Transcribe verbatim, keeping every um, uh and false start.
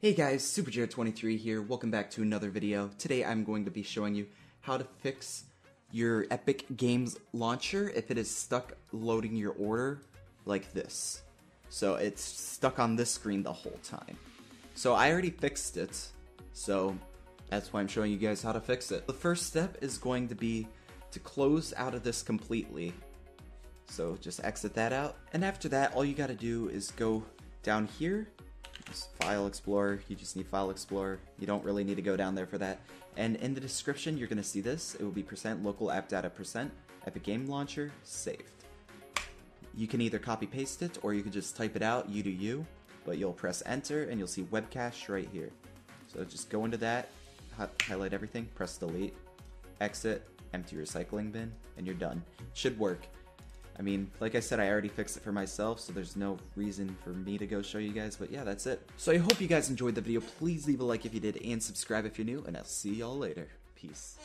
Hey guys, super jare twenty-three here. Welcome back to another video. Today I'm going to be showing you how to fix your Epic Games launcher if it is stuck loading your order like this. So it's stuck on this screen the whole time. So I already fixed it, so that's why I'm showing you guys how to fix it. The first step is going to be to close out of this completely. So just exit that out. And after that, all you gotta do is go down here. File Explorer, you just need File Explorer. You don't really need to go down there for that. And in the description, you're gonna see this. It will be percent local app data percent, Epic Game Launcher, saved. You can either copy paste it or you can just type it out, you do you, but you'll press enter and you'll see WebCache right here. So just go into that, highlight everything, press delete, exit, empty your recycling bin, and you're done. Should work. I mean, like I said, I already fixed it for myself, so there's no reason for me to go show you guys, but yeah, that's it. So I hope you guys enjoyed the video. Please leave a like if you did, and subscribe if you're new, and I'll see y'all later. Peace.